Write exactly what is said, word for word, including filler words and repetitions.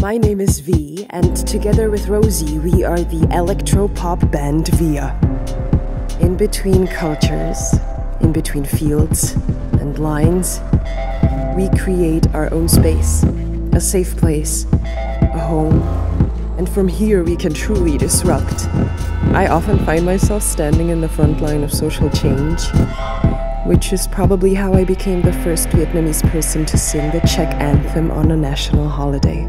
My name is V, and together with Rosie, we are the electro-pop band Via. In between cultures, in between fields and lines, we create our own space, a safe place, a home, and from here we can truly disrupt. I often find myself standing in the front line of social change, which is probably how I became the first Vietnamese person to sing the Czech anthem on a national holiday.